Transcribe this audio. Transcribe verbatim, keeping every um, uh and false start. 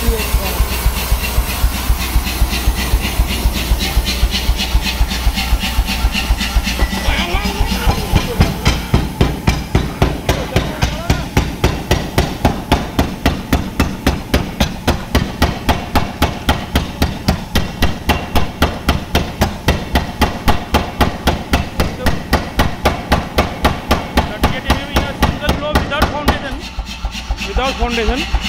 do it well. Without foundation